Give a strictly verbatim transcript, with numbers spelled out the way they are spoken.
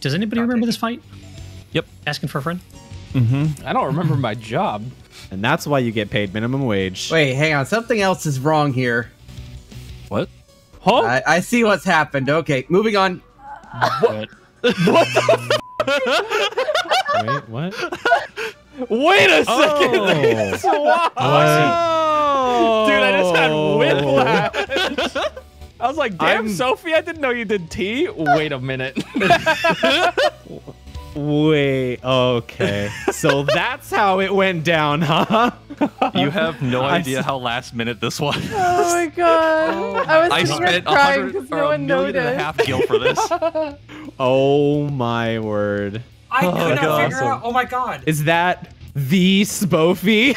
Does anybody remember this fight? Yep. Asking for a friend? Mm-hmm. I don't remember my job. And that's why you get paid minimum wage. Wait, hang on. Something else is wrong here. What? Huh? I, I see what's happened. Okay, moving on. What? What the f? Wait, what? Wait a oh. second. Oh, I see. Dude, I just had whiplash. I was like, damn, I'm... Sophie, I didn't know you did tea. Wait a minute. Wait, okay. So that's how it went down, huh? You have no idea how last minute this was. Oh my god. Oh. I was I spent crying because no one noticed. I spent a million and a half gil for this. Oh my word. I could oh, not god. figure awesome. out. Oh my god. Is that the Spoofy?